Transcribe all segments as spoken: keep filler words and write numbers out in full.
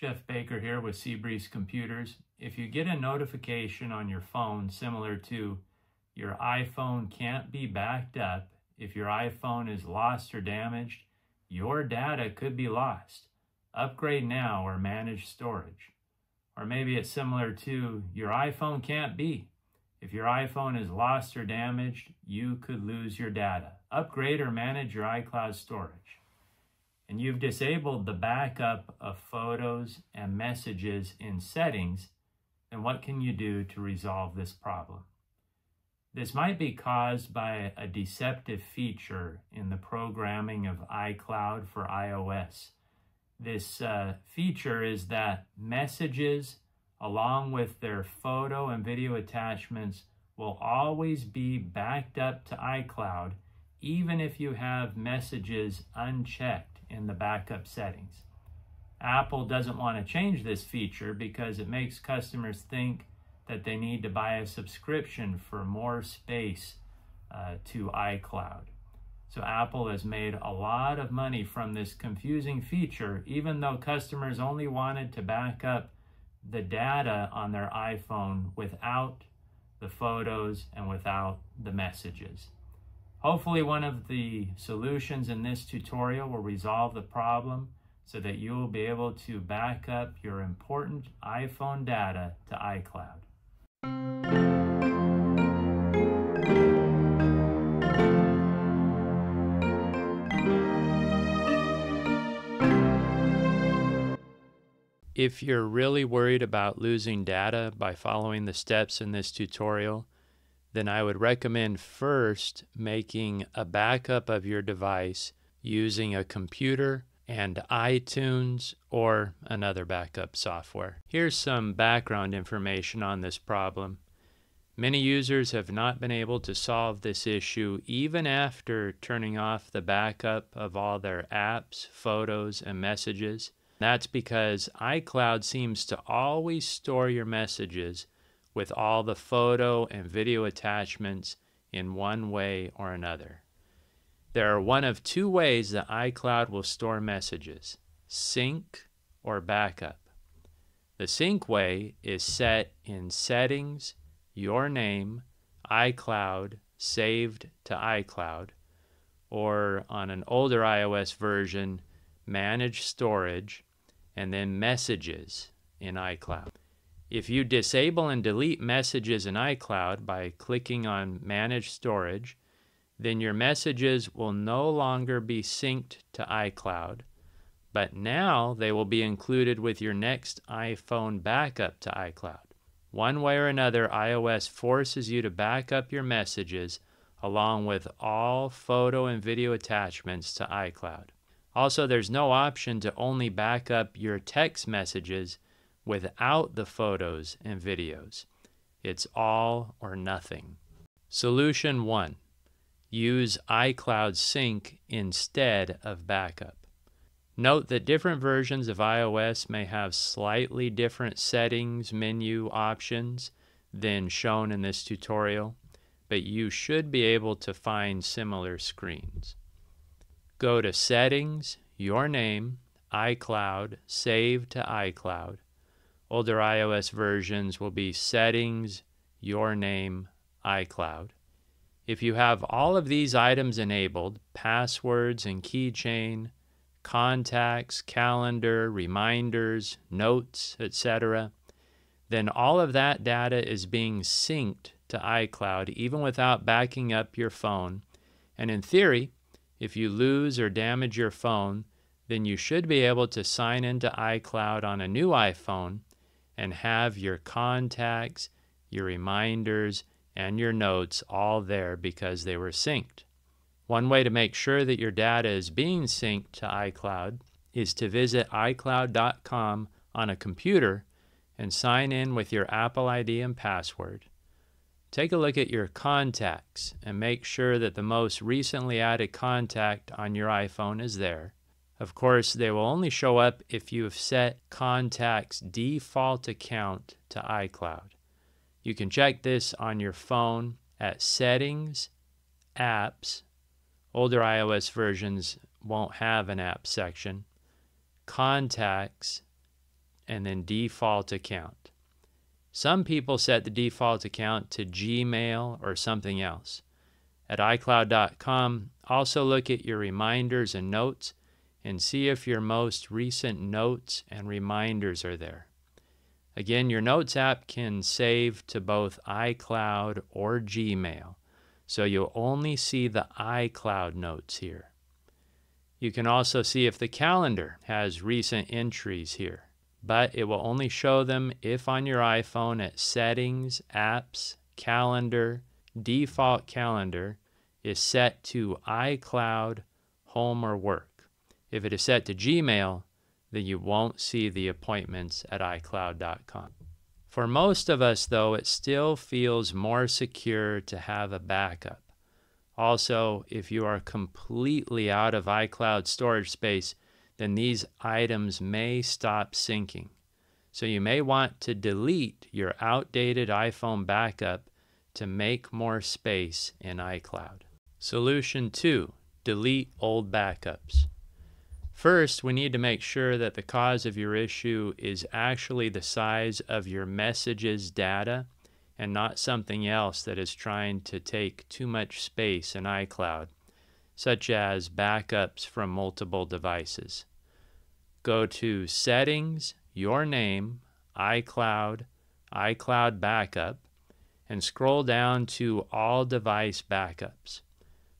Jeff Baker here with Seabreeze Computers. If you get a notification on your phone similar to your iPhone can't be backed up, if your iPhone is lost or damaged, your data could be lost. Upgrade now or manage storage. Or maybe it's similar to your iPhone can't be. If your iPhone is lost or damaged, you could lose your data. Upgrade or manage your iCloud storage. And you've disabled the backup of photos and messages in settings, then what can you do to resolve this problem? This might be caused by a deceptive feature in the programming of iCloud for iOS. This uh, feature is that messages, along with their photo and video attachments, will always be backed up to iCloud, even if you have messages unchecked in the backup settings. Apple doesn't want to change this feature because it makes customers think that they need to buy a subscription for more space uh, to iCloud. So Apple has made a lot of money from this confusing feature, even though customers only wanted to back up the data on their iPhone without the photos and without the messages. Hopefully one of the solutions in this tutorial will resolve the problem so that you will be able to back up your important iPhone data to iCloud. If you're really worried about losing data by following the steps in this tutorial, then I would recommend first making a backup of your device using a computer and iTunes or another backup software. Here's some background information on this problem. Many users have not been able to solve this issue even after turning off the backup of all their apps, photos, and messages. That's because iCloud seems to always store your messages with all the photo and video attachments in one way or another. There are one of two ways that iCloud will store messages: sync or backup. The sync way is set in Settings, Your Name, iCloud, Saved to iCloud, or on an older iOS version, Manage Storage, and then Messages in iCloud. If you disable and delete messages in iCloud by clicking on Manage Storage, then your messages will no longer be synced to iCloud, but now they will be included with your next iPhone backup to iCloud. One way or another, iOS forces you to back up your messages along with all photo and video attachments to iCloud. Also, there's no option to only back up your text messages without the photos and videos. It's all or nothing. Solution one, use iCloud Sync instead of backup. Note that different versions of iOS may have slightly different settings menu options than shown in this tutorial, but you should be able to find similar screens. Go to Settings, Your Name, iCloud, Save to iCloud. Older iOS versions will be Settings, Your Name, iCloud. If you have all of these items enabled, passwords and keychain, contacts, calendar, reminders, notes, et cetera, then all of that data is being synced to iCloud even without backing up your phone. And in theory, if you lose or damage your phone, then you should be able to sign into iCloud on a new iPhone and have your contacts, your reminders, and your notes all there because they were synced. One way to make sure that your data is being synced to iCloud is to visit iCloud dot com on a computer and sign in with your Apple I D and password. Take a look at your contacts and make sure that the most recently added contact on your iPhone is there. Of course, they will only show up if you have set Contacts Default Account to iCloud. You can check this on your phone at Settings, Apps. Older iOS versions won't have an app section. Contacts, and then default account. Some people set the default account to Gmail or something else. At iCloud dot com, also look at your reminders and notes and see if your most recent notes and reminders are there. Again, your Notes app can save to both iCloud or Gmail, so you'll only see the iCloud notes here. You can also see if the calendar has recent entries here, but it will only show them if on your iPhone at Settings, Apps, Calendar, Default Calendar is set to iCloud, Home, or Work. If it is set to Gmail, then you won't see the appointments at iCloud dot com. For most of us, though, it still feels more secure to have a backup. Also, if you are completely out of iCloud storage space, then these items may stop syncing. So you may want to delete your outdated iPhone backup to make more space in iCloud. Solution two, delete old backups. First, we need to make sure that the cause of your issue is actually the size of your messages data and not something else that is trying to take too much space in iCloud, such as backups from multiple devices. Go to Settings, Your Name, iCloud, iCloud Backup, and scroll down to All Device Backups.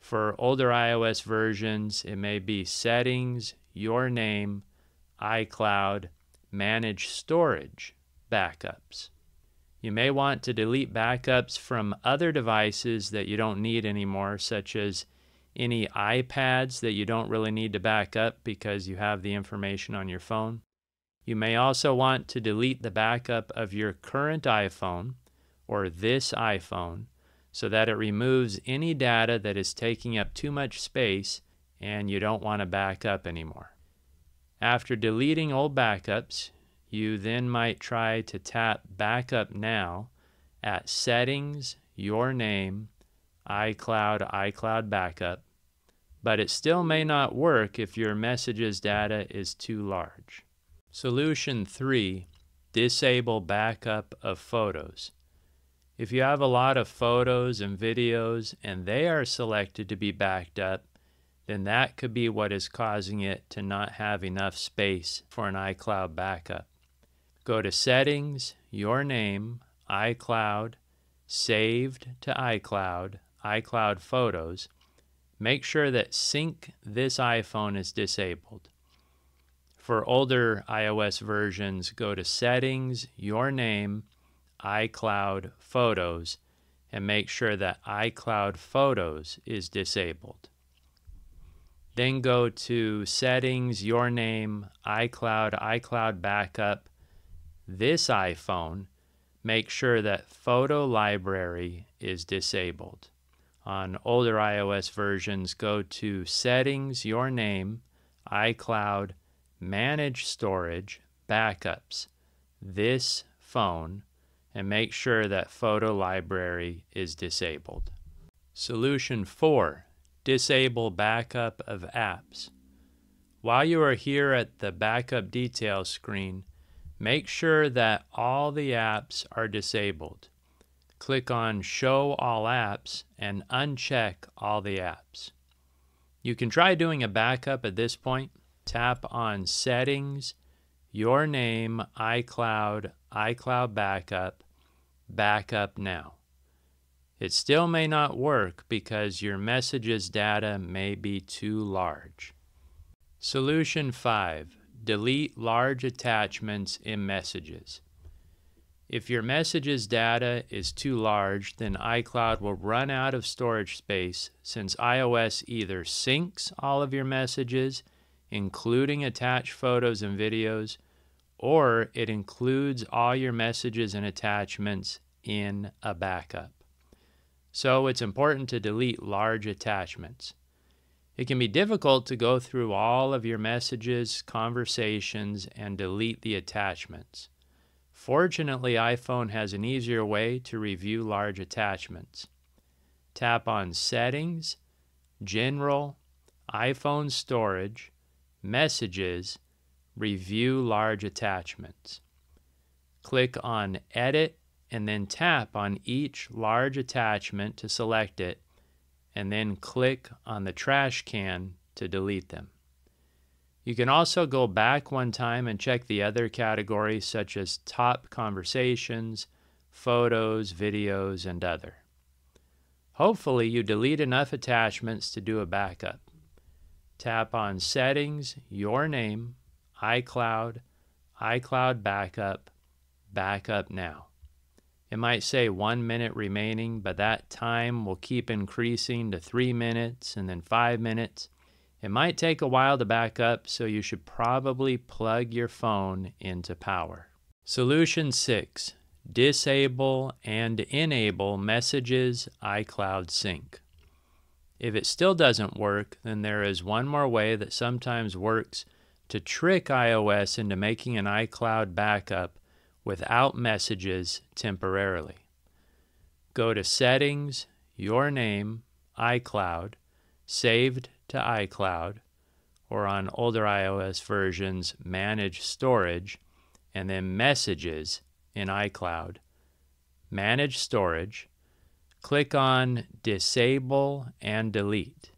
For older iOS versions, it may be Settings, Your Name, iCloud, Manage Storage, Backups. You may want to delete backups from other devices that you don't need anymore, such as any iPads that you don't really need to back up because you have the information on your phone. You may also want to delete the backup of your current iPhone or this iPhone so that it removes any data that is taking up too much space and you don't want to back up anymore. After deleting old backups, you then might try to tap Backup Now at Settings, Your Name, iCloud, iCloud Backup, but it still may not work if your messages data is too large. Solution three, disable backup of photos. If you have a lot of photos and videos and they are selected to be backed up, then that could be what is causing it to not have enough space for an iCloud backup. Go to Settings, Your Name, iCloud, Saved to iCloud, iCloud Photos. Make sure that Sync This iPhone is disabled. For older iOS versions, go to Settings, Your Name, iCloud Photos, and make sure that iCloud Photos is disabled. Then go to Settings, Your Name, iCloud, iCloud Backup, This iPhone. Make sure that Photo Library is disabled. On older iOS versions, go to Settings, Your Name, iCloud, Manage Storage, Backups, This Phone, and make sure that Photo Library is disabled. Solution four. Disable backup of apps. While you are here at the Backup Details screen, make sure that all the apps are disabled. Click on Show All Apps and uncheck All the Apps. You can try doing a backup at this point. Tap on Settings, Your Name, iCloud, iCloud Backup, Backup Now. It still may not work because your messages data may be too large. Solution five, delete large attachments in messages. If your messages data is too large, then iCloud will run out of storage space since iOS either syncs all of your messages, including attached photos and videos, or it includes all your messages and attachments in a backup. So it's important to delete large attachments. It can be difficult to go through all of your messages, conversations, and delete the attachments. Fortunately, iPhone has an easier way to review large attachments. Tap on Settings, General, iPhone Storage, Messages, Review Large Attachments. Click on Edit and then tap on each large attachment to select it, and then click on the trash can to delete them. You can also go back one time and check the other categories such as top conversations, photos, videos, and other. Hopefully you delete enough attachments to do a backup. Tap on Settings, Your Name, iCloud, iCloud Backup, Backup Now. It might say one minute remaining, but that time will keep increasing to three minutes and then five minutes. It might take a while to back up, so you should probably plug your phone into power. Solution six, disable and enable messages iCloud sync. If it still doesn't work, then there is one more way that sometimes works to trick iOS into making an iCloud backup without messages temporarily. Go to Settings, Your Name, iCloud, Saved to iCloud, or on older iOS versions, Manage Storage, and then Messages in iCloud. Manage Storage. Click on Disable and Delete.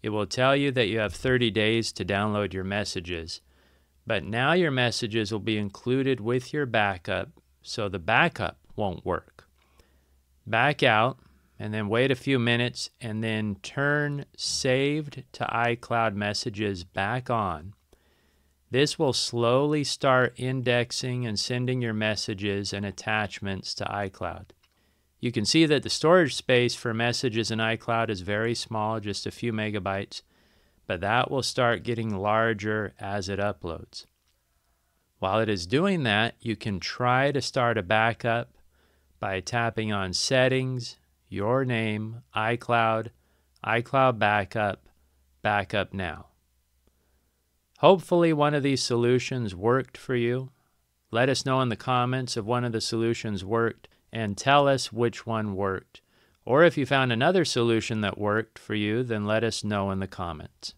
It will tell you that you have thirty days to download your messages, but now your messages will be included with your backup, so the backup won't work. Back out, and then wait a few minutes, and then turn Saved to iCloud Messages back on. This will slowly start indexing and sending your messages and attachments to iCloud. You can see that the storage space for messages in iCloud is very small, just a few megabytes, but that will start getting larger as it uploads. While it is doing that, you can try to start a backup by tapping on Settings, Your Name, iCloud, iCloud Backup, Backup Now. Hopefully one of these solutions worked for you. Let us know in the comments if one of the solutions worked, and tell us which one worked. Or if you found another solution that worked for you, then let us know in the comments.